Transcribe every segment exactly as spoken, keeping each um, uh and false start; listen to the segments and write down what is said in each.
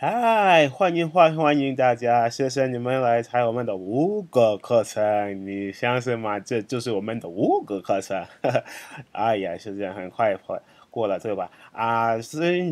嗨，欢迎欢迎欢迎大家，谢谢你们来参加我们的五个课程，你相信吗？这就是我们的五个课程。哎呀，时间很快过了，对吧？啊，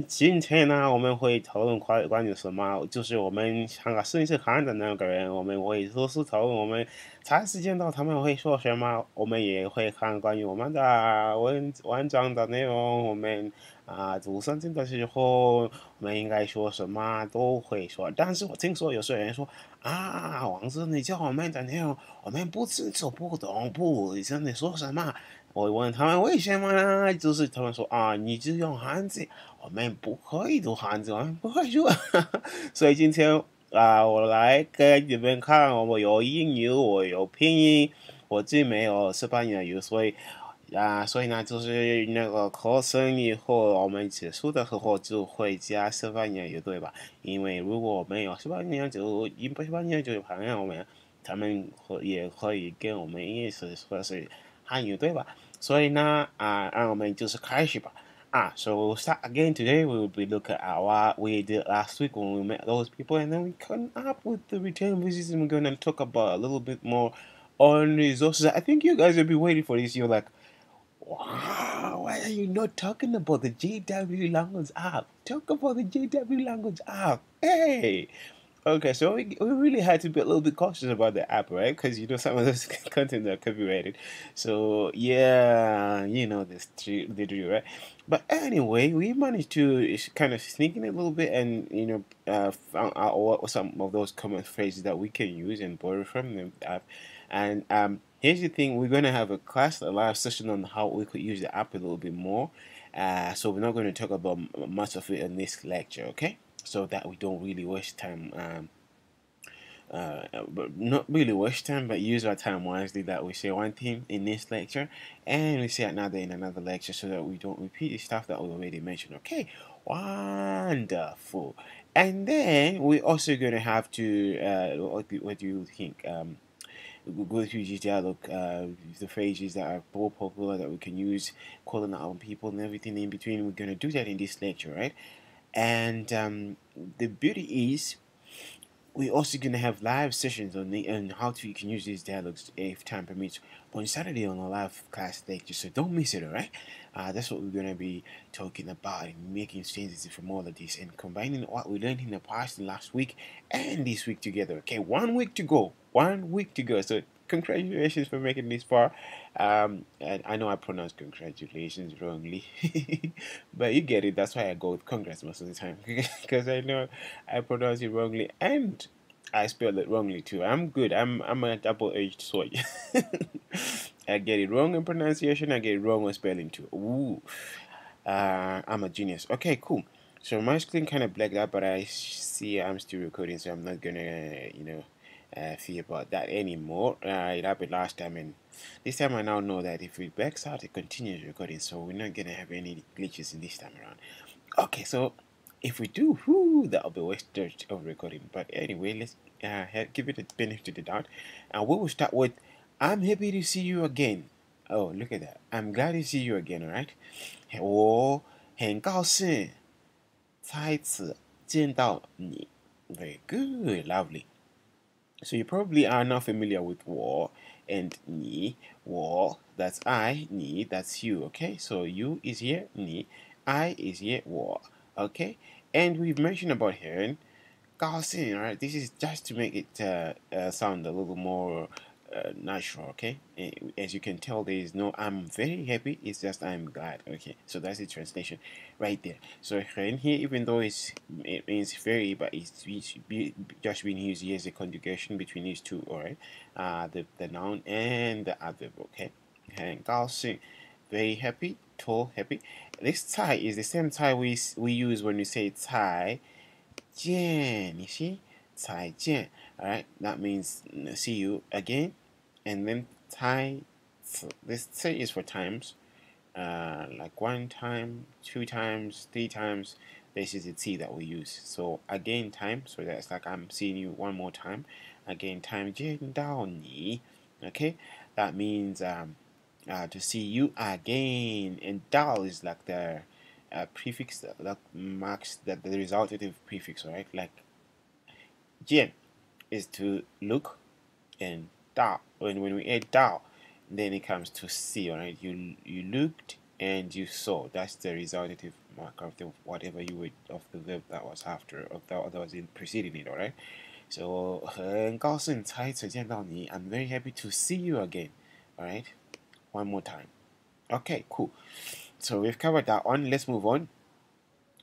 今天呢，我们会讨论关关于什么？就是我们香港新西兰的那个人，我们会多思讨论，我们长时间到他们会说什么，我们也会看关于我们的文文章的内容，我们。啊，读圣经的时候，我们应该说什么都会说。但是我听说有些人说啊，王子，你教我们的内容，我们不清楚、不懂、不知道你说什么。我问他们为什么呢？就是他们说啊，你只用汉字，我们不可以读汉字，我们不会说。所以今天啊，我来给你们看，我有英语，我有拼音，我既没有西班牙语，所以。啊，所以呢，就是那个课程以后，我们结束的时候就会加西班牙语，对吧？因为如果我们有西班牙就因为西班牙就朋友们，他们也可以跟我们一起说是汉语，对吧？所以呢，啊，让我们就是开始吧。Ah, so we'll start again today. We will be looking at what we did last week when we met those people, and then we come up with the return visits, and we're going to talk about a little bit more on resources. I think you guys will be waiting for this. You're like. Wow, why are you not talking about the J W Language App? Talk about the J W Language App. Hey! Okay, so we, we really had to be a little bit cautious about the app, right? Because, you know, some of those content are copyrighted. So, yeah, you know, this they do, right? But anyway, we managed to kind of sneak in a little bit and, you know, uh, found out what some of those common phrases that we can use and borrow from the app. And, um... here's the thing, we're going to have a class, a live session on how we could use the app a little bit more. Uh, so we're not going to talk about much of it in this lecture, okay? So that we don't really waste time, um, uh, not really waste time, but use our time wisely, that we say one thing in this lecture and we say another in another lecture so that we don't repeat the stuff that we already mentioned, okay? Wonderful. And then we're also going to have to, uh, what, do, what do you think? Um, Go through G T R, look, uh, the phrases that are more popular that we can use, calling out on people and everything in between. We're going to do that in this lecture, right? And um, the beauty is we're also going to have live sessions on, the, on how to, you can use these dialogues if time permits on Saturday on a live class lecture. So don't miss it, all right? Uh, that's what we're going to be talking about and making changes from all of this and combining what we learned in the past last week and this week together. Okay, one week to go. One week to go, so congratulations for making this far. Um, and I know I pronounced congratulations wrongly, but you get it. That's why I go with congrats most of the time because I know I pronounced it wrongly and I spelled it wrongly too. I'm good. I'm I'm a double-edged sword. I get it wrong in pronunciation. I get it wrong in spelling too. Ooh, uh, I'm a genius. Okay, cool. So my screen kind of blacked out, but I see I'm still recording, so I'm not gonna, you know. Uh, fear about that anymore. Uh, it happened last time, and this time I now know that if it backs out, it continues recording, so we're not gonna have any glitches in this time around. Okay, so if we do, whoo, that'll be a waste of recording. But anyway, let's uh, give it a benefit of the doubt, and we will start with "I'm happy to see you again." Oh, look at that! I'm glad to see you again. All right. 我很高兴再次见到你. Very good, lovely. So you probably are not familiar with "我" and "你." "我", that's I, "你", that's you, okay? So you is here, "你", I is here, "我", okay? And we've mentioned about here, 高兴, all right? This is just to make it uh, uh, sound a little more uh, natural, okay? As you can tell, there is no "I'm very happy," it's just "I'm glad," okay? So that's the translation right there. So here, even though it's, it means very, but it's, it's be, just been used here as a conjugation between these two, alright? Uh, the, the noun and the adverb, okay? And 高兴, very happy, tall, happy. This "tai" is the same "tai" we, we use when we say "tai jian," you see? "Tai jian," alright? That means "see you again," and then "tai," this "tai" is for times. Uh, like one time, two times, three times. This is the "ti" that we use. So again, time. So that's like I'm seeing you one more time. Again, time. 见到你. Okay, that means um, uh, to see you again. And "到" is like the a prefix that, that marks that the resultative prefix, right? Like Jen is to look, and Dao, when when we add Dao, then it comes to see, all right? You you looked and you saw. That's the resultative mark of the whatever you would of the verb that was after of that that was in preceding it, all right? So 很高兴再次见到你. I'm very happy to see you again. All right, one more time. Okay, cool. So we've covered that one. Let's move on.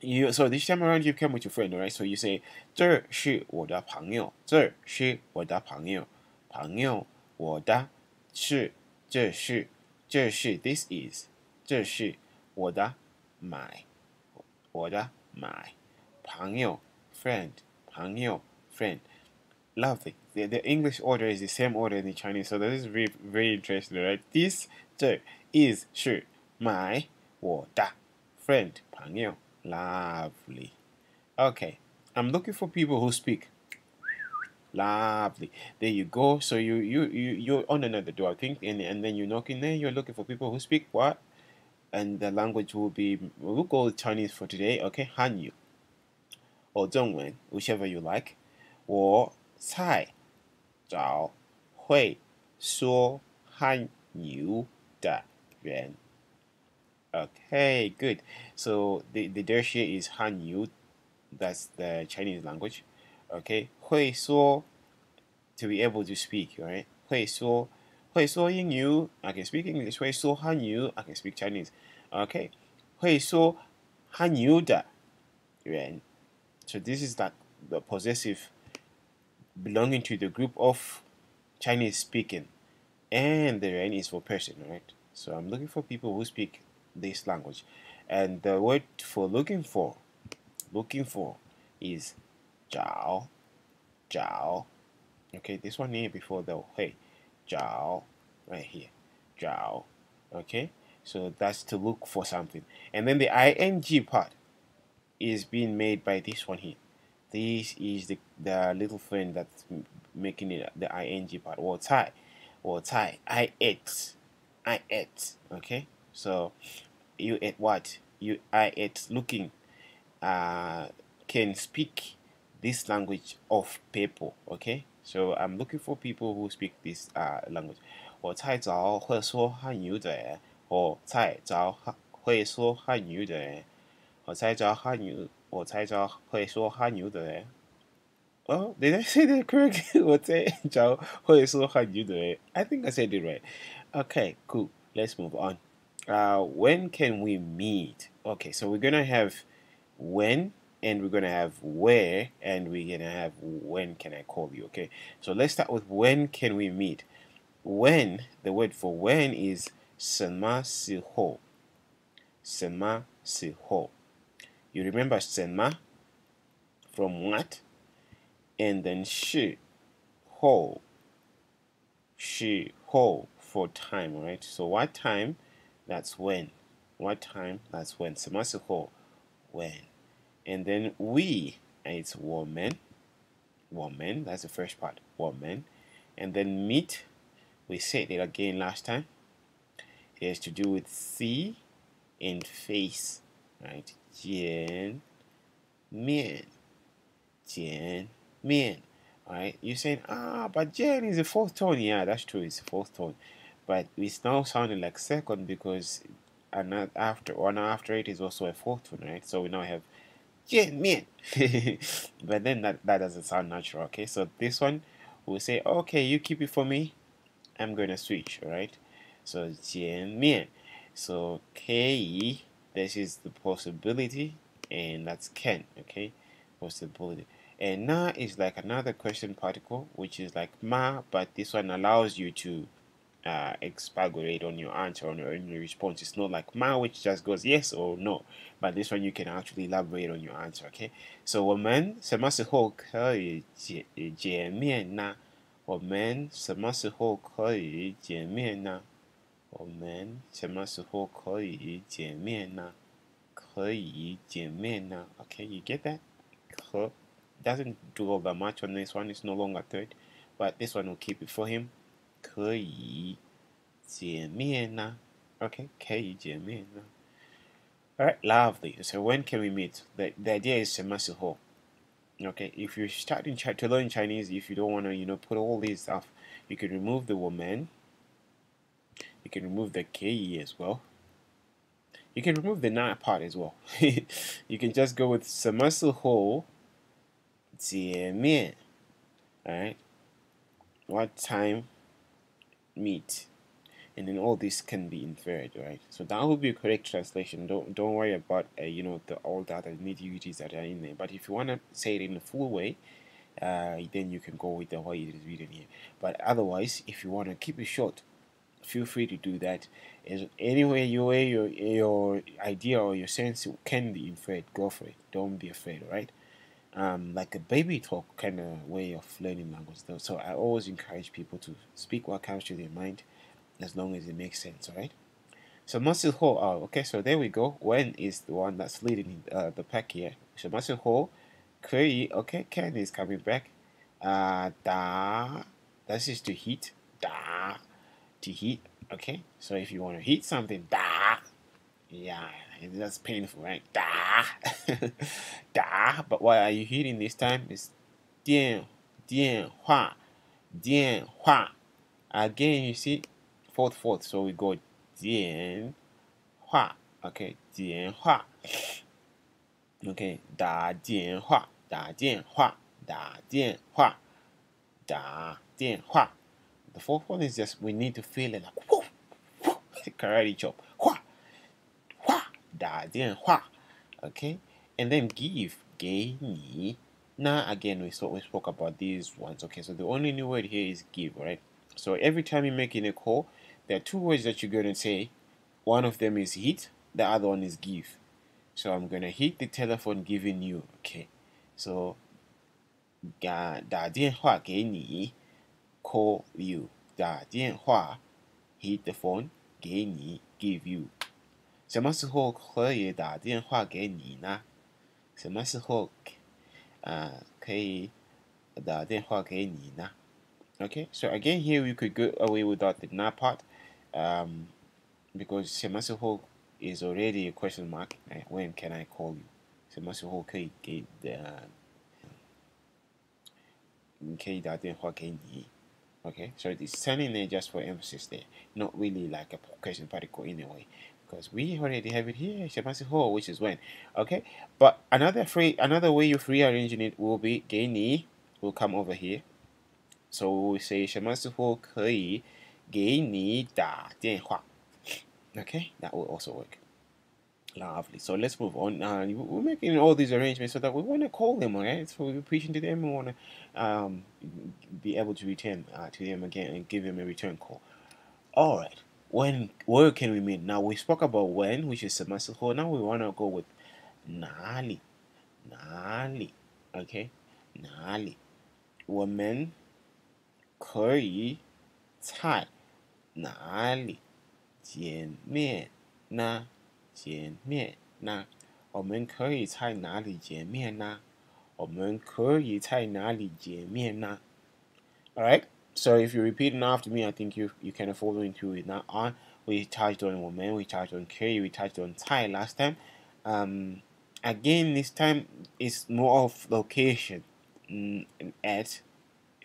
You so this time around you come with your friend, all right? So you say 这是我的朋友，这是我的朋友，朋友我的是这是这是 this is 这是我的 my 我的 my 朋友 friend 朋友 friend. Lovely. The, the English order is the same order in the Chinese, so that is very, very interesting, right? This, the, is, shi, my, wo, da, friend, pang yo. Lovely. Okay, I'm looking for people who speak. Lovely. There you go. So you, you, you, you're on another door, I think, and, and then you knock in there. You're looking for people who speak what? And the language will be, we'll go Chinese for today, okay? Hanyu, or Zhongwen, whichever you like. Or 菜找会说汉语的人 Okay, good. So the the there she is 汉语, that's the Chinese language. Okay, 会说 to be able to speak, right? 会说会说英语, I can speak English. 会说汉语, I can speak Chinese. Okay, 会说汉语的人. So this is like the possessive belonging to the group of Chinese speaking, and the ren is for person, right? So I'm looking for people who speak this language, and the word for looking for, looking for is zhao, zhao. Okay, this one here before the hey, zhao, right here, zhao. Okay, so that's to look for something, and then the ing part is being made by this one here. This is the, the little friend that's making it the ing part. Or tai, or tai. I ate, I ate. Okay, so you ate what? You I ate. Looking, uh, can speak this language of people. Okay, so I'm looking for people who speak this uh language. Or tai zao hui shuo han yu de. Or tai zao hui shuo han yu de. Or tai zao han yu. Oh, did I say that correctly? I think I said it right. Okay, cool. Let's move on. Uh, when can we meet? Okay, so we're gonna have when, and we're gonna have where, and we're gonna have when can I call you? Okay, so let's start with when can we meet? When, the word for when is 什么时候? 什么时候? You remember 什么 from what, and then 时候 时候 for time, right? So what time? That's when. What time? That's when. 什么时候 when, and then we it's 我们 woman. That's the first part. 我们 and then meet. We said it again last time. It has to do with see and face, right? 见面, 见面, right? You're saying, ah, but 见 is a fourth tone. Yeah, that's true. It's a fourth tone, but it's now sounding like second because another after one after it is also a fourth tone, right? So we now have 见面, but then that that doesn't sound natural. Okay, so this one will say, okay, you keep it for me. I'm gonna switch, all right? So 见面, so 可以. This is the possibility, and that's can, okay? Possibility. And na is like another question particle, which is like ma, but this one allows you to uh, expatiate on your answer, on your, on your response. It's not like ma, which just goes yes or no, but this one you can actually elaborate on your answer, okay? So, 我们什么时候可以见面呢? 我们什么时候可以见面呢? 我们什么时候可以见面呢？可以见面呢 Okay, you get that? Doesn't do all that much on this one. It's no longer third, but this one will keep it for him. 可以见面呢 Okay, 可以见面呢 Alright, lovely. So when can we meet? The, the idea is semasiho. Okay, if you're starting to learn Chinese, if you don't want to, you know, put all these stuff, you can remove the woman. You can remove the ke as well. You can remove the na part as well. You can just go with semasiho jiemian. Alright, what time meet? And then all this can be inferred, right? So that would be a correct translation. Don't don't worry about uh, you know the all that and nitty-gritties that are in there. But if you want to say it in a full way, uh, then you can go with the way it is written here. But otherwise, if you want to keep it short, feel free to do that. As anyway, your way, your your idea or your sense can be inferred. Go for it. Don't be afraid, right? Um, like a baby talk kind of way of learning language, though. So I always encourage people to speak what comes to their mind, as long as it makes sense, right? So muscle hole, oh, okay, so there we go. When is the one that's leading uh, the pack here? So muscle hole, curry, okay, can is coming back. Uh, da, this is to heat, da, to heat, okay? So if you want to heat something, da, yeah, that's painful, right? Da, da, but what are you heating this time? It's dian, dian, hua, dian, hua. Again, you see, Fourth, fourth. So we go dian hua. Okay, dian hua. Okay, da dian hua, da dian hua, da dian hua, da dian hua. The fourth one is just we need to feel it like whoo, whoo, karate chop. Hua, hua, da dian hua. Okay, and then give gei ni. Now again, we saw we spoke about these ones. Okay, so the only new word here is give, right? So every time you're making a call, there are two words that you're going to say. One of them is heat, the other one is give. So I'm going to heat the telephone giving you. Okay. So, da dianhua gei ni, call you. Da dianhua, heat the phone, gei ni, give you. 什么时候可以打电话给你呢? 什么时候可以打电话给你呢? Okay, so again here we could go away without the na part. Um, because semasiho is already a question mark. When can I call you? Semasiho kei gei da kei da denhua kei ni. Okay, so it's standing there just for emphasis there, not really like a question particle anyway, because we already have it here. Semasiho, which is when. Okay, but another free another way of rearranging it will be gei ni will come over here. So we say semasiho kei gei ni da dianhua. Okay, that will also work. Lovely. So let's move on. Uh, we're making all these arrangements so that we want to call them, alright? So we're preaching to them. We want to um, be able to return uh, to them again and give them a return call. All right. When? Where can we meet? Now we spoke about when, which is semasiho. Now we want to go with nali, nali. Okay, nali. Women. 可以在哪里见面呢？我们可以在哪里见面呢？我们可以在哪里见面呢？ Alright, so if you repeat after me, I think you you kind of follow into it now. On we touched on woman, we touched on curry, we touched on Thai last time. Um, again, this time is more of location mm, at.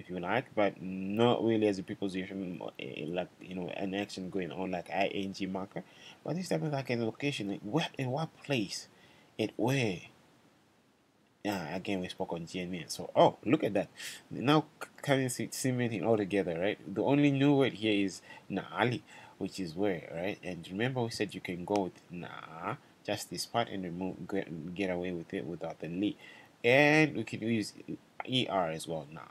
If you like, but not really as a preposition, like you know, an action going on like ing marker. But this time is like a location, like what in what place, it where. Yeah, again we spoke on jianmian. So oh, look at that. Now coming cementing all together, right? The only new word here is naali, which is where, right? And remember we said you can go with na, just this part, and remove get, get away with it without the li, and we can use er as well, na.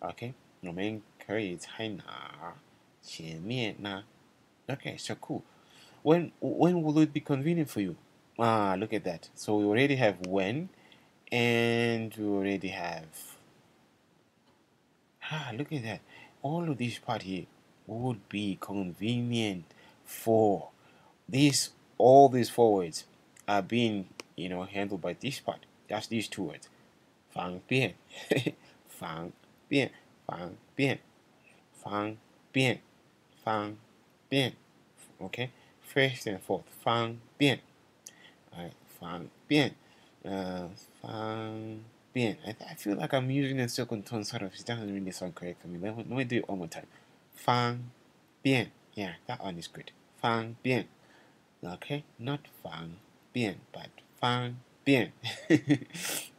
Okay, 我们可以在哪前面呢? Okay, so cool. When when will it be convenient for you? Ah, look at that. So we already have when, and we already have. Ah, look at that. All of this part here would be convenient for. These all these four words are being you know handled by this part. Just these two words. 方便, 方便. 便, 方, 便, 方, 便, 方, 便, okay, first and fourth, 方便, All right, fan bien. Uh, fan bien. I, I feel like I'm using a second tone sort of. It doesn't really sound correct to me. Let, let me do it one more time. Fan bien. Yeah, that one is good. Fan bien. Okay, not fan bien, but fan bien.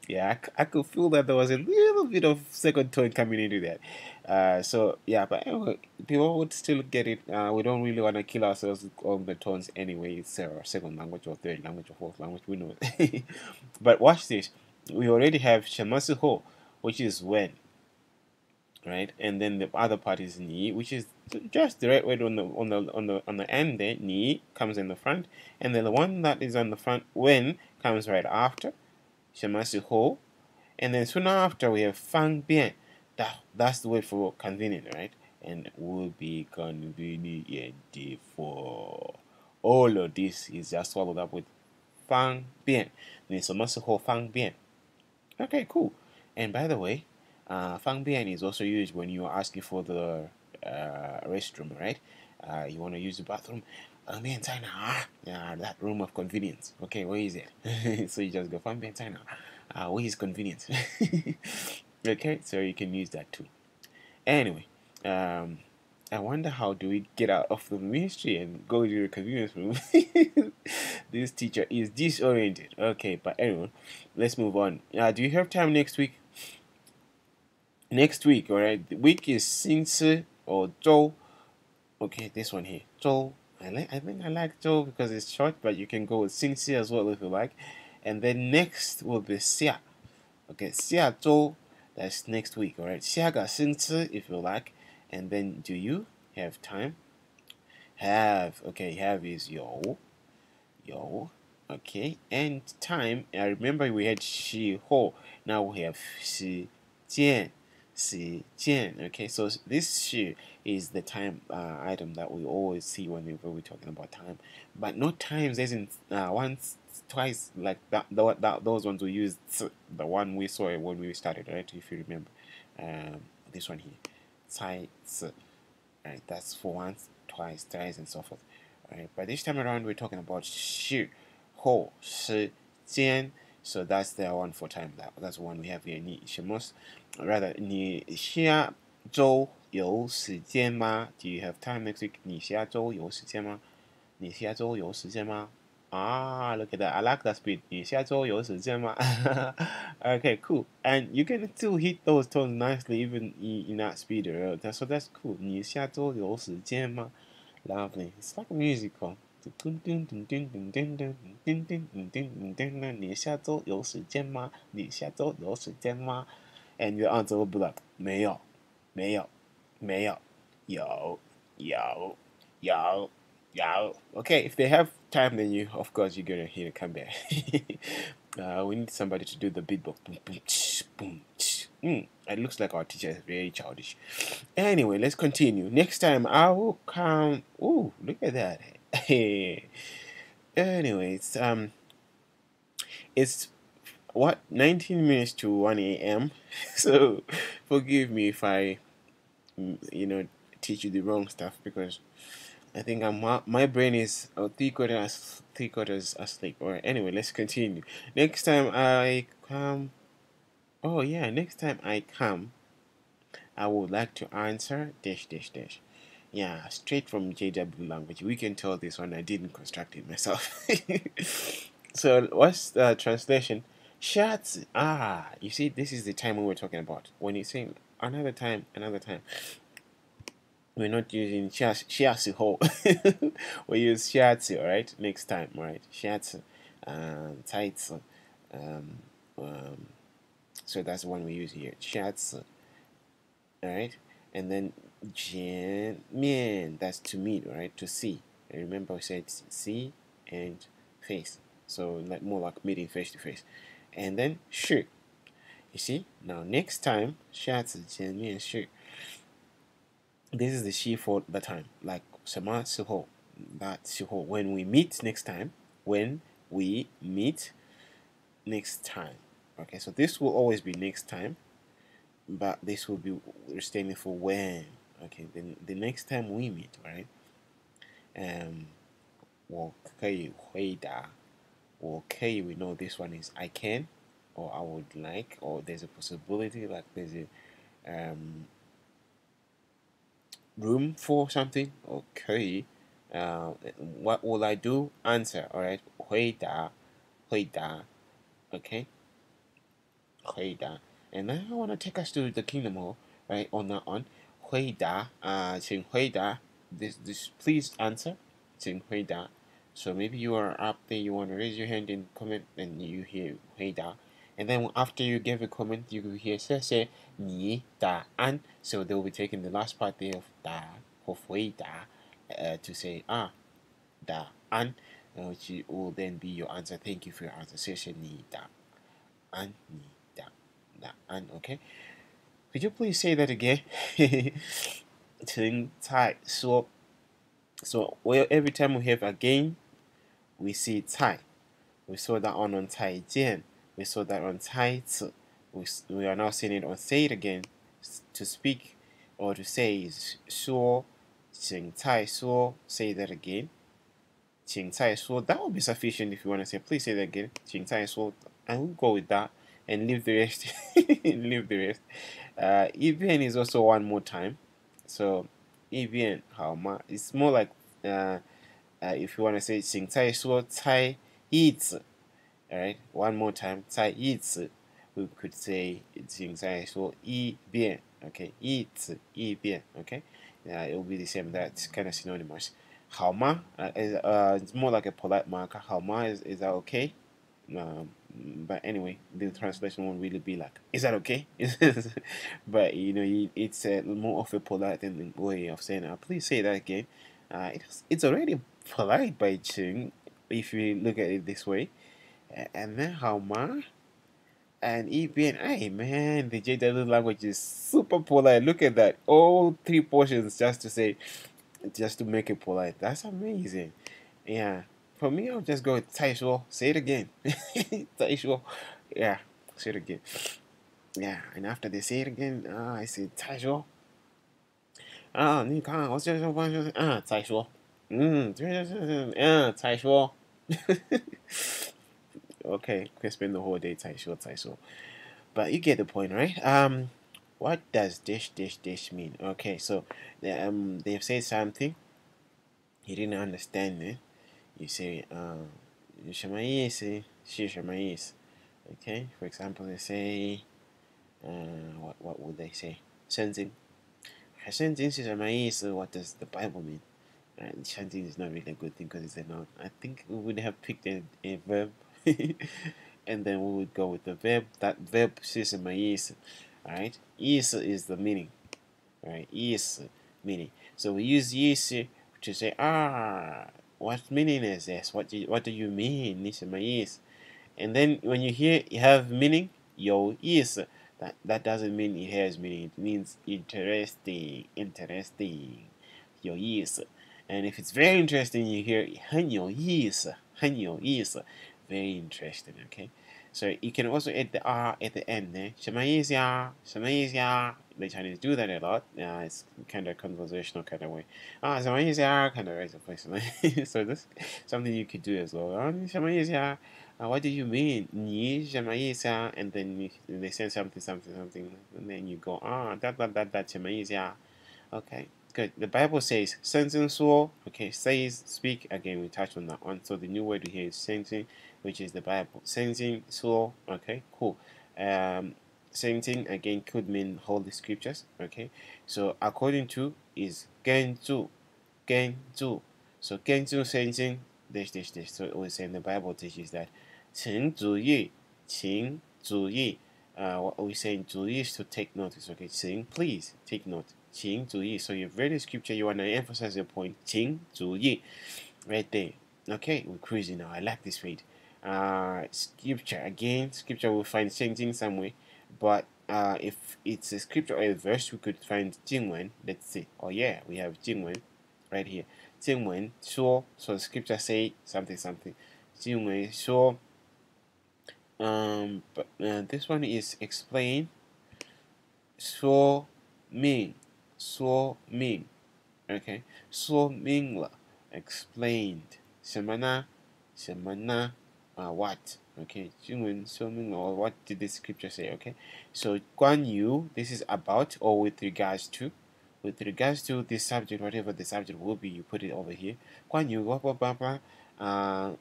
Yeah, I, I could feel that there was a little bit of second tone coming into that. Uh, so, yeah, but anyway, people would still get it. Uh, we don't really want to kill ourselves with all the tones anyway. It's our second language or third language or fourth language, we know it. But watch this. We already have shamasuho, which is when, right? And then the other part is ni, which is just the right word on the, on the, on the, on the end there. Ni comes in the front. And then the one that is on the front, when, comes right after. Shamasuho, and then soon after we have fang bien. That that's the word for convenient, right? And will be convenient for all of this is just swallowed up with fang bien. Then shamasuho fang bien. Okay, cool. And by the way, uh, fang bien is also used when you are asking for the uh, restroom, right? Uh, you want to use the bathroom. I'm in China. Yeah, that room of convenience. Okay, where is it? So you just go, I'm in China. Uh, where is convenience? Okay, so you can use that too. Anyway, um, I wonder how do we get out of the ministry and go to the convenience room? This teacher is disoriented. Okay, but anyway, let's move on. Uh, do you have time next week? Next week, all right. The week is Xingshi or Zhou. Okay, this one here, Zhou. I, like, I think I like Zhou because it's short, but you can go with Xingxi as well if you like. And then next will be Xia. Okay, Xia Zhou, that's next week, alright? Xia ga Xingxi if you like. And then do you have time? Have, okay, have is Yo. Yo, okay. And time, I remember we had Shi Ho. Now we have Shi Jian. Xi jian. Okay, so this shi is the time uh, item that we always see whenever we're talking about time, but not times as in uh, once, twice, like that, that, that. Those ones we used, the one we saw when we started, right? If you remember, um, this one here, cai zi, right? That's for once, twice, thrice, and so forth. All right, but this time around we're talking about shi, ho, shi, jian. So that's the one for time. That that's the one we have here. Ni shemos, rather ni xia zhou you shijian ma? Do you have time next week? Ni xia zhou you shijian ma? Ni xia zhou you shijian ma? Ah, look at that. I like that speed. Ni xia zhou you shijian ma? Okay, cool. And you can still hit those tones nicely even in that speed. So that's cool. Ni xia zhou you shijian ma? Lovely. It's like musical. And your answer will be like, 没有, 没有, 没有, 有, 有, 有, 有. Okay, if they have time, then you, of course, you're gonna hear it come back. uh, we need somebody to do the beatbox. Boom, boom, tsh, boom, tsh. Mm, it looks like our teacher is very childish. Anyway, let's continue. Next time, I will come. Ooh, look at that. Anyways, um, it's what nineteen minutes to one A M So forgive me if I, you know, teach you the wrong stuff because I think I'm my brain is oh, three quarters three quarters asleep. All right. Anyway, let's continue. Next time I come, oh yeah, next time I come, I would like to answer dash dash dash. Yeah, straight from J W language. We can tell this one. I didn't construct it myself. So what's the translation? Shatsu. Ah, you see, this is the time we were talking about. When you say another time, another time, we're not using shatsu ho. We use shatsu, all right? Next time, all right? Shatsu, um, taitsu. Um, um, so that's the one we use here. Shatsu, all right? And then jian mian, that's to meet, right? To see. And remember, I said see and face, so like more like meeting face to face. And then shi, you see. Now next time, xia zi jian mian shi. This is the shi for the time, like shema shi ho, that shi ho. When we meet next time, when we meet next time. Okay, so this will always be next time, but this will be standing for when. Okay, then the next time we meet, right? Um, 我可以回答 Okay, we know this one is I can, or I would like, or there's a possibility, like there's a um, room for something. Okay, uh, what will I do? Answer. All right, 回答, 回答. Okay, 回答. And now I want to take us to the Kingdom Hall, right? On that one, 回答, uh, 请回答. This, this, please answer. 请回答. So maybe you are up there, you want to raise your hand and comment, and you hear 回答. And then after you give a comment, you will hear say 你答案. So they will be taking the last part there of 答 of 回答 uh, to say ah 答案, uh, which will then be your answer. Thank you for your answer. Say 你答案, 你答答案. Okay. Could you please say that again? 请菜说. So well, every time we have again, we see 菜. We saw that one on 菜见. We saw that on 菜词. We, we are now seeing it on say it again. To speak or to say is 说. 请菜说. Say that again. 请菜说. That would be sufficient if you want to say. Please say that again. 请菜说. I will go with that and leave the rest. Leave the rest. Uh, even is also one more time. So even how much? It's more like uh, uh, if you want to say 请猜说猜意思. Alright, one more time. 猜意思. We could say 请猜说一遍. Okay, 意思一遍. Okay, uh, it will be the same. That's kind of synonymous. 好吗? Uh, is uh, it's more like a polite marker. 好吗? Is is that okay? Um, but anyway, the translation won't really be like, is that okay? But you know, it's uh, more of a polite way of saying, uh, please say that again. Uh, it's, it's already polite by Ching if you look at it this way. Uh, and then, how much? And even, hey man, the J W language is super polite. Look at that. All three portions just to say, just to make it polite. That's amazing. Yeah. For me, I'll just go with 再说. Say it again. 再说. Yeah, say it again. Yeah, and after they say it again, uh, I say 再说. Ah, 你看，我这说方式，嗯，再说，嗯，这这嗯，再说。Okay, we spend the whole day 再说再说. But you get the point, right? Um, what does dish dish dish mean? Okay, so um, they've said something. You didn't understand it. You say, uh, okay, for example, they say, uh, what, what would they say? What does the Bible mean? Uh, Shanting is not really a good thing because it's a noun. I think we would have picked a, a verb and then we would go with the verb. That verb, alright? Is is the meaning, alright? Is meaning. So we use is to say, ah. What meaning is this? What do you, what do you mean? This is my is. And then when you hear you have meaning, yo is. That that doesn't mean it has meaning. It means interesting, interesting. Yo is. And if it's very interesting, you hear hanyo is, hanyo is, very interesting. Okay. So you can also add the r at the end. Eh? Shemaizia, shemaizia. The Chinese do that a lot. Yeah, it's kind of conversational kind of way. Ah, shemaizia, kind of right place. So this something you could do as well. Ah, shemaizia. What do you mean? Ni shemaizia, and then you, they say something, something, something, and then you go ah that that that that shemaizia. Okay, good. The Bible says sentence suo. Okay, says speak again. We touched on that one. So the new word here is sentence, which is the Bible. Sensing, so, okay, cool. Um, sensing again could mean Holy Scriptures, okay. So according to is genzu, genzu. So genzu sensing dash dash dash. So always say in the Bible teaches that. 请注意, 请注意. Uh, what we say in 注意 is to take notice, okay. 请 please take note. 请注意. So you've read the scripture, you want to emphasize your point. 请注意, right there. Okay, we're cruising now. I like this read. Uh, scripture again, scripture will find changing somewhere, but uh, if it's a scripture or a verse, we could find Jingwen. Let's see. Oh, yeah, we have Jingwen right here. Jingwen, sure. So the scripture say something, something. Jingwen, sure. Um, but uh, this one is explain. So ming, so ming. Okay, so ming la explained. Semana, semana. uh, what, okay, 中文说明 or what did the scripture say, okay. So, 关于, this is about or with regards to, with regards to this subject, whatever the subject will be, you put it over here. 关于, blah, blah, blah, blah, uh,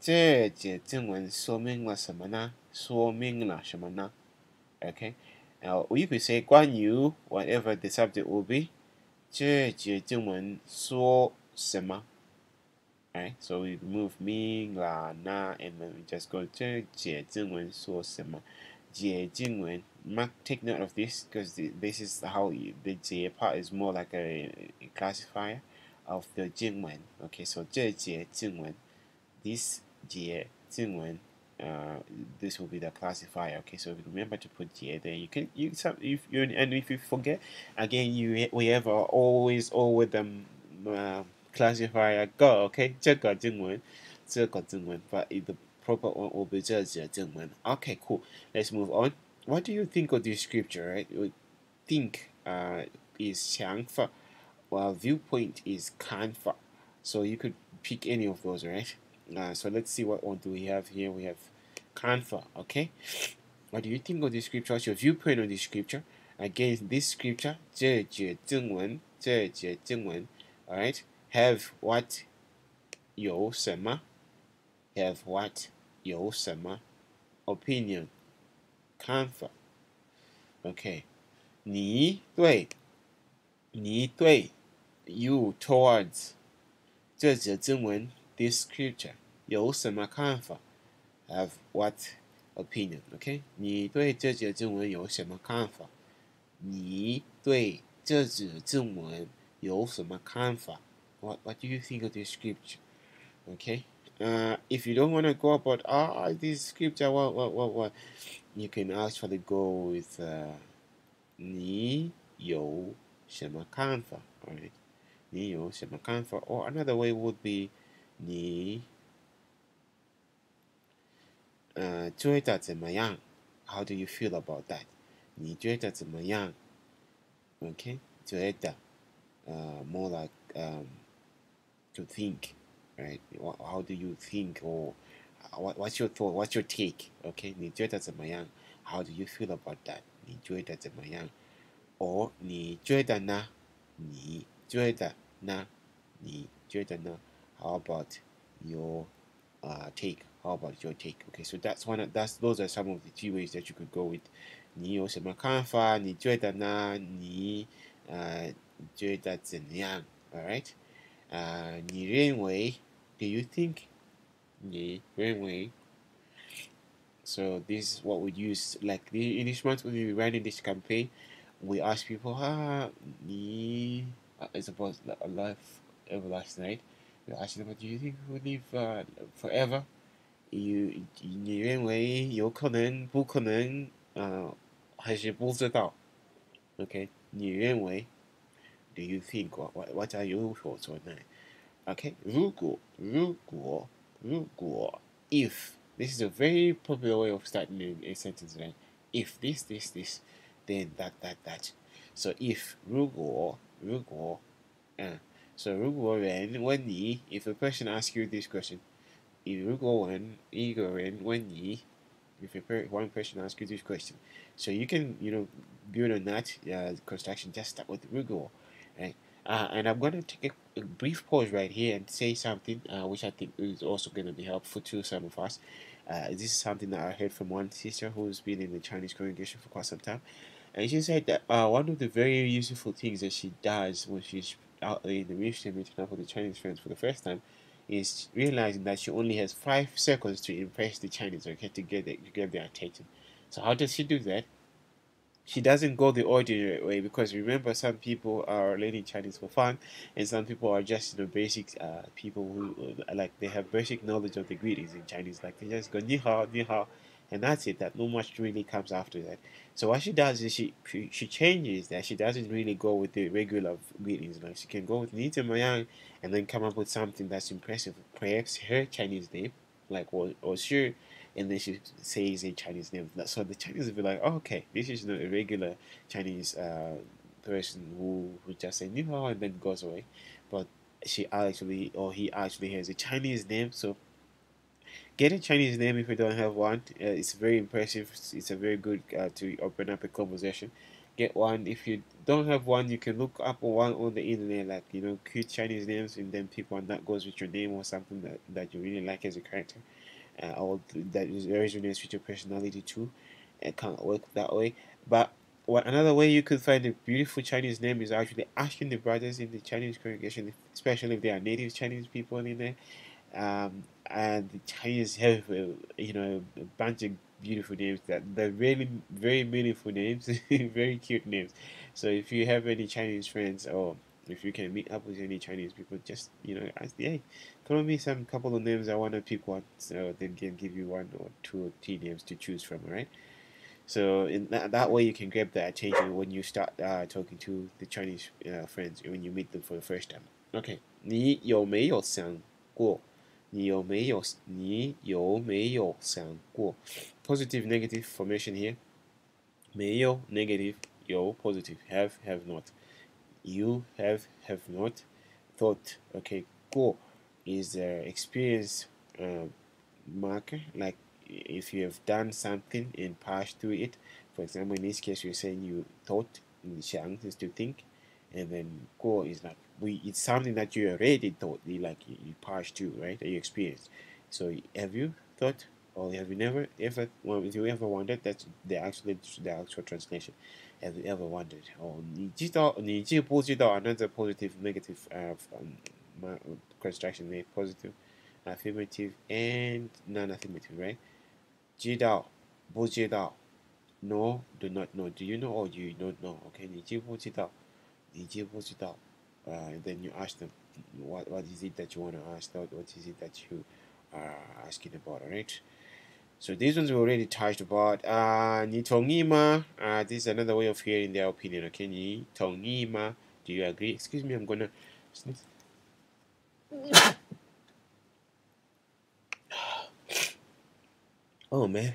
这节中文说明了什么呢？说明了什么呢？ Okay, now you could say 关于 whatever the subject will be. 这节中文说什么 Alright, so we remove 明啦那 and then we just go 这节中文说什么节中文 Mark, take note of this because this is how you, the 节 part is more like a, a classifier of the 中文 Okay, so 这节中文 This 节中文 Uh, this will be the classifier. Okay, so remember to put J there. You can you if you and if you forget again, you we have uh, always always the um, uh, classifier go. Okay, 这个中文，这个中文, but the proper one will be 这个中文. Okay, cool. Let's move on. What do you think of this scripture? Right, you think uh is 想法, while viewpoint is 看法. So you could pick any of those, right? Uh, so let's see what one do we have here. We have Kanfa, okay? What do you think of this scripture? What's your viewpoint on this scripture? Again, this scripture, 这节经文, 这节经文, alright? Have what? 有什么? Have what? 有什么? Opinion. Kanfa. Okay. 你对, 你对, you towards. 这节经文, this scripture, 有什么看法? Have what opinion? Okay? 你对这节经文有什么看法? 你对这节经文有什么看法? What What do you think of this scripture? Okay? Uh, if you don't want to go about ah this scripture, what what what what, you can actually go with uh, 你有什么看法? Alright? 你有什么看法? Or another way would be 你呃觉得怎么样 How do you feel about that? 你觉得怎么样 Okay? 觉得 uh, more like um, to think, right? How do you think? Or what, what's your thought? What's your take? Okay? 你觉得怎么样 How do you feel about that? 你觉得怎么样 Or 你觉得呢你觉得呢你觉得呢 How about your uh, take? How about your take? Okay, so that's one. That's those are some of the two ways that you could go with. 你有什么看法？你觉得呢？你呃觉得怎样 ？All right? 呃，你认为 ？Do you think? 你认为 ？So this is what we use. Like in this month when we ran in this campaign, we asked people, "Ah, 你 is about a life everlasting, right?" Asking them, do you think we live uh, forever? You, 你认为有可能不可能呃还是不知道 Okay, 你认为 Do you think? What, what are your thoughts on that? Okay, 如果如果如果 If This is a very popular way of starting a sentence, right? If this, this, this Then that, that, that So if 如果如果嗯 So, 如果人问你, if a person asks you this question, 如果人一个人问你, if a per, one person asks you this question, so you can, you know, build on that uh, construction, just start with 如果, right? Uh, and I'm going to take a, a brief pause right here and say something uh, which I think is also going to be helpful to some of us. Uh, this is something that I heard from one sister who's been in the Chinese congregation for quite some time. And she said that uh, one of the very useful things that she does when she's out in the ministry meeting up with the Chinese friends for the first time is realizing that she only has five seconds to impress the Chinese, okay, to get, the, to get their attention. So how does she do that? She doesn't go the ordinary way because remember some people are learning Chinese for fun and some people are just the you know, basic uh, people who uh, like they have basic knowledge of the greetings in Chinese, like they just go ni hao, ni hao, and that's it, that no much really comes after that. So what she does is she she, she changes that. She doesn't really go with the regular greetings. Like she can go with Ni Zhe Ma Yang and then come up with something that's impressive. Perhaps her Chinese name, like or or sure, and then she says a Chinese name. So the Chinese will be like, oh, okay, this is not a regular Chinese uh, person who, who just say Ni Hao and then goes away. But she actually or he actually has a Chinese name, so Getting Chinese name if you don't have one, uh, it's very impressive. It's, it's a very good uh, to open up a conversation. Get one. If you don't have one, you can look up one on the internet, like, you know, cute Chinese names, and then pick one that goes with your name or something that, that you really like as a character, uh, or that resonates with your personality too. It can't work that way. But what another way you could find a beautiful Chinese name is actually asking the brothers in the Chinese congregation, especially if they are native Chinese people in there. Um, and the Chinese have, uh, you know, a bunch of beautiful names that they're really very meaningful names, very cute names. So if you have any Chinese friends, or if you can meet up with any Chinese people, just, you know, ask, hey, throw me some couple of names. I want to pick one, so they can give you one or two or three names to choose from, right? So in that, that way you can grab that attention when you start uh, talking to the Chinese uh, friends, when you meet them for the first time. Okay. 你有没有想过? 你有没有, 你有没有想过? Positive, negative formation here. 没有, negative. 有, positive. Have, have not. You have, have not. Thought. Okay. 过 is the experience uh, marker, like if you have done something and passed through it. For example, in this case, you're saying you thought, and xiang is to think, and then go is like we. It's something that you already thought, like you, you passed through, right? You experienced. So have you thought, or have you never ever? Well, if you ever wondered, that's the actual the actual translation. Have you ever wondered? Or 你知道你知不知道 another positive, negative, uh, construction there, positive, affirmative, and non-affirmative, right? 知道, 不知道, no, do not know. Do you know or do you don't know? Okay, 你知不知道, 你知不知道, uh, and then you ask them what what is it that you want to ask, what what is it that you are asking about, alright? So these ones we already touched about. Uh, 你同意吗? Uh, this is another way of hearing their opinion. Okay, 你同意吗? Do you agree? Excuse me, I'm gonna sniff. Oh man,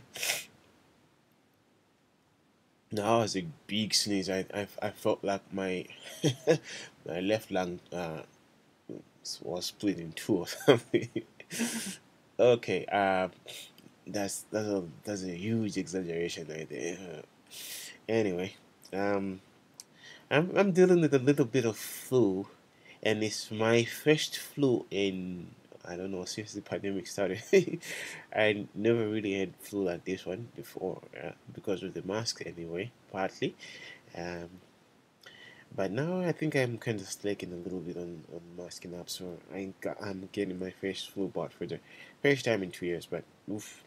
that was a big sneeze. I I, I felt like my my left lung uh, was split in two or something. Okay, uh, that's that's a that's a huge exaggeration right there. Uh, anyway, um, I'm I'm dealing with a little bit of flu, and it's my first flu in, I don't know, since the pandemic started. I never really had flu like this one before, uh, because of the mask anyway, partly. Um, but now I think I'm kind of slacking a little bit on, on masking up, so I got, I'm getting my first flu bot for the first time in two years, but oof.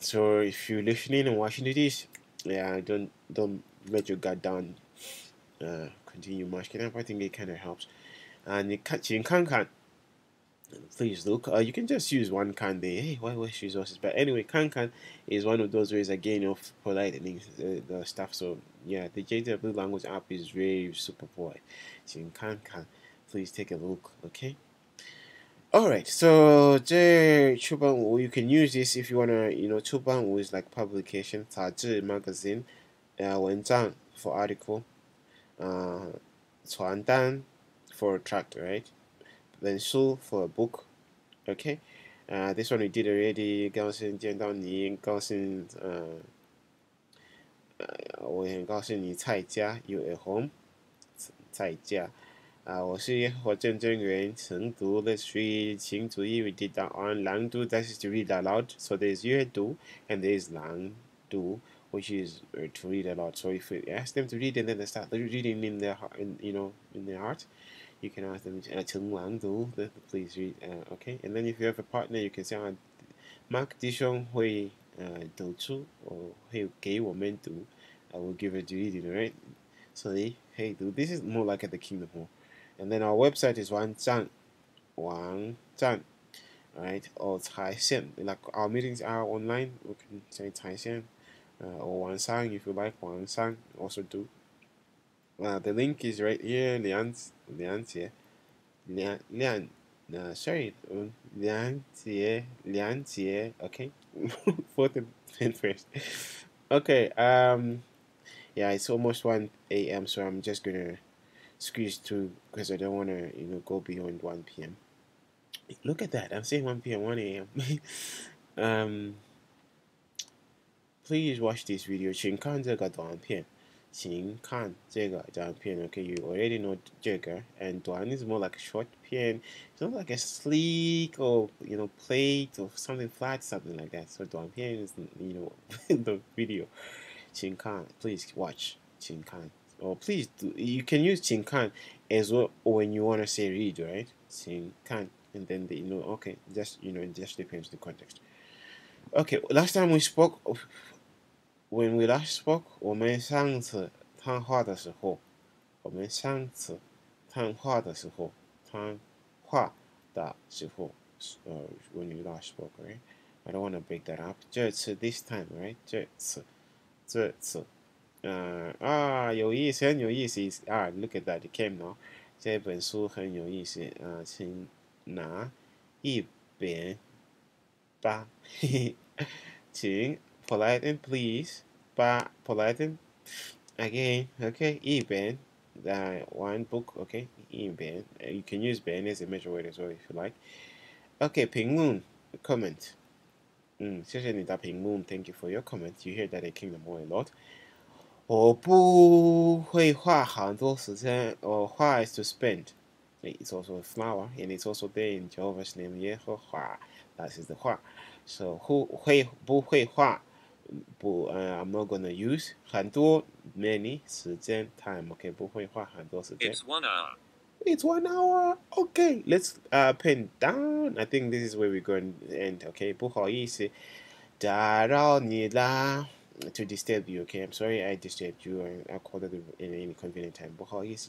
So if you're listening and watching to this, yeah, don't, don't let your gut down. Uh, continue masking up. I think it kind of helps. And you can't, can't. Please look. Uh, you can just use one can there. Hey, why waste resources? But anyway, can can is one of those ways again of politening uh, the stuff. So yeah, the J W language app is very super polite. So can can, please take a look. Okay. All right. So the chuban, you can use this if you wanna. You know, chuban is like publication, 杂志 magazine, uh, 文章 for article, uh, 传单 for tract, right? Then show for a book, okay. Uh, this one we did already. Gaosin jian dao ni, gaosin uh, 我很高兴你在家, you at home, 在家. Uh, 我是耶和华见证人晨读, let's read 请注意, we did that on 朗读, that is to read aloud. So there's 阅读, and there's 朗读, which is uh, to read aloud. So if we ask them to read, and then they start reading in their heart, in, you know, in their heart. You can ask them, uh, please read, uh, okay? And then if you have a partner, you can say, Mark Dishon Hui Dochu, or Hey, Gay Woman, do I will give her to reading, right? So, hey, do this is more like at the Kingdom Hall. And then our website is Wang Zhang, Wang Zhang, right? Or Tai Shen. Like our meetings are online, we can say Tai Shen, uh, or Wang Sang if you like, Wang Sang also do. Uh, the link is right here, Lian's. Lian Jie, Lian, Lian, no, sorry, Lian Jie, Lian Jie, okay, fourth and first, okay, um, yeah, it's almost one A M, so I'm just gonna squeeze through, because I don't want to, you know, go beyond one P M Look at that, I'm saying one P M, one A M Um, please watch this video. 请看这个短片. 请看这个短片. Okay, you already know Jagger, and Duan is more like a short pen. It's not like a sleek or you know plate or something flat, something like that. So Duan pen is you know the video. 请看, please watch. 请看. Or please do, you can use 请看 as well when you wanna say read, right? 请看, and then the, you know okay, just you know it just depends on the context. Okay, last time we spoke of, when we last spoke, 我们上次谈话的时候，我们上次谈话的时候，谈话的时候，呃 when you last spoke, right? I don't want to break that up. 这次 this time, right? 这次，这次。 Uh, ah, 有意思，很有意思啊 ！Look at that, it came now. 这本书很有意思啊，请拿一本吧。请 polite and please 吧 polite and again, okay 一本 that one book, okay 一本 you can use 本 as a measure word as well if you like. Okay, 评论 comment. 嗯，谢谢你的评论 ，Thank you for your comment. You hear that in Kingdom War a lot. 我不会花很多时间。我花 is to spend. It's also a flower, and it's also there in Jehovah's name. Yehovah, that is the 花. So 不会不会花不呃 I'm not gonna use 很多 many 时间 time. Okay, 不会花很多时间。It's one hour. It's one hour. Okay, let's uh pen down. I think this is where we're going to end. Okay, 不好意思，打扰你啦。 To disturb you, okay? I'm sorry I disturbed you and I called it in an inconvenient time. It's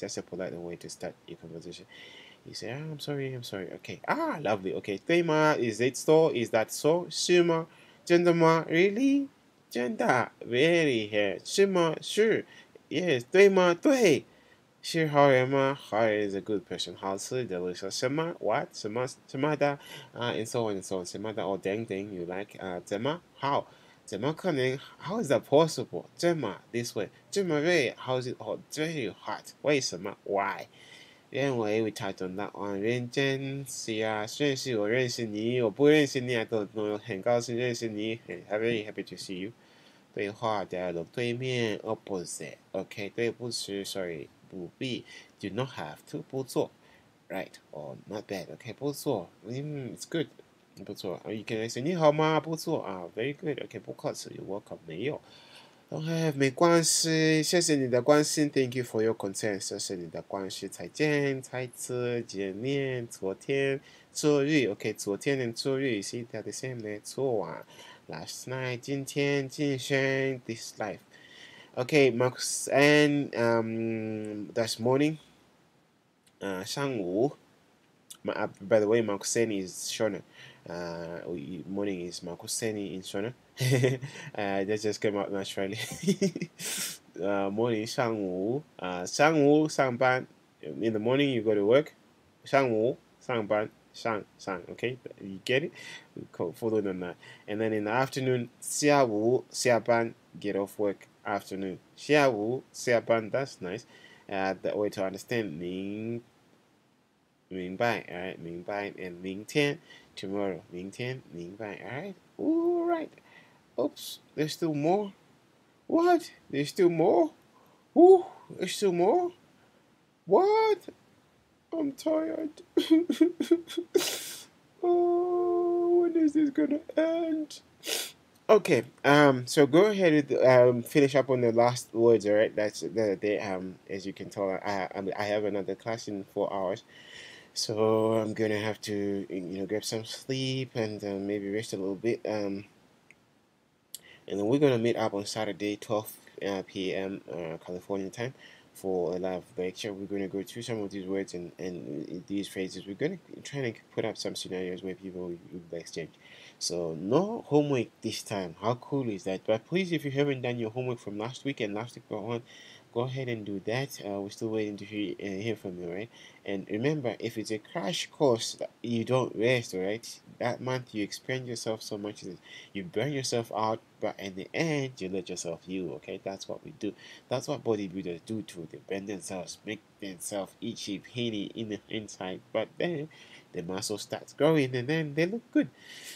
just a polite way to start your conversation. You say, ah, I'm sorry, I'm sorry. Okay, ah, lovely. Okay, Tema, is it so? Is that so? Shuma, Jendama, really? Jenda, very here. Shuma, sure. Yes, Tema, Tui. Sure, Harema, Har is a good person. Halsu, delicious. Shema, what? Shema, Shemada, uh, and so on and so on. Shemada, or Deng Deng, you like. Uh, Tema, how? How is that possible? This way. How is it hot? Very hot. Why? Anyway, we touched on that one. 认真是啊，认识我，认识你，我不认识你啊，都很高兴认识你，很 very happy to see you. 对话 dialogue 对面 opposite. Okay, 对不起 ，sorry 不必 ，do not have to 不做 ，right or not bad. Okay, 不做，嗯 ，it's good. 不错 ，You can say 你好吗？不错啊 ，Very good. Okay, 不客气 ，You're welcome. 没有 ，OK， 没关系，谢谢你的关心 ，Thank you for your concern. 谢谢你的关心，再见，再次见面，昨天，昨日 ，OK， 昨天的昨日 ，See that the same day， 昨晚 ，Last night， 今天，今生 ，This life. Okay, Max and um, this morning. 呃，上午。 My, uh, by the way, Makuseni is Shona. Uh, morning is Makuseni in Shona. uh, that just came out naturally. uh, morning, Shangwu. Uh, Shangwu, Sangban. In the morning, you go to work. Shangwu, Sangban, Shang, Shang. Okay, you get it? We'll follow on that. And then in the afternoon, Xiawu, Xiaban, get off work. Afternoon. Xiawu, Xiaban, that's nice. Uh, that way to understand. Ning. 明白 ，alright， 明白 ，and 明天 ，tomorrow， 明天，明白 ，alright， alright， oops，there's still more，what，there's still more，ooh，there's still more，what，I'm tired，oh，when is this gonna end？ Okay, um, so go ahead and um, finish up on the last words, alright? That's the day, um, as you can tell, I, I have another class in four hours. So I'm gonna have to, you know, grab some sleep and uh, maybe rest a little bit. Um, and then we're gonna meet up on Saturday, twelve p m Uh, California time for a live lecture. We're gonna go through some of these words and, and these phrases. We're gonna try to put up some scenarios where people will exchange. So no homework this time. How cool is that? But please, if you haven't done your homework from last week and last week got on, go ahead and do that. Uh, we're still waiting to hear, uh, hear from you, right? And remember, if it's a crash course, you don't rest, right? That month you expand yourself so much that you burn yourself out But in the end, you let yourself heal, okay? That's what we do. That's what bodybuilders do too. They bend themselves, make themselves itchy, painy in the inside. But then the muscle starts growing and then they look good.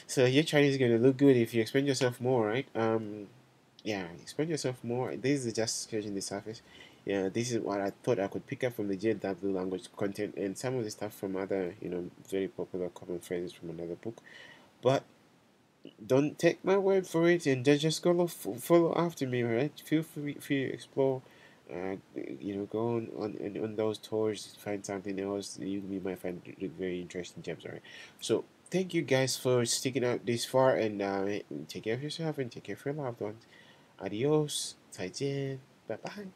So your Chinese is going to look good if you expand yourself more, right? Um, yeah, expand yourself more. This is just scratching the surface. Yeah, this is what I thought I could pick up from the J W language content and some of the stuff from other, you know, very popular common phrases from another book. But don't take my word for it and just go follow after me, right? Feel free, free to explore, uh, you know, go on, on on those tours, find something else. You, you might find very interesting gems, alright? So, thank you guys for sticking out this far and uh, take care of yourself and take care of your loved ones. Adios, 再见, bye bye.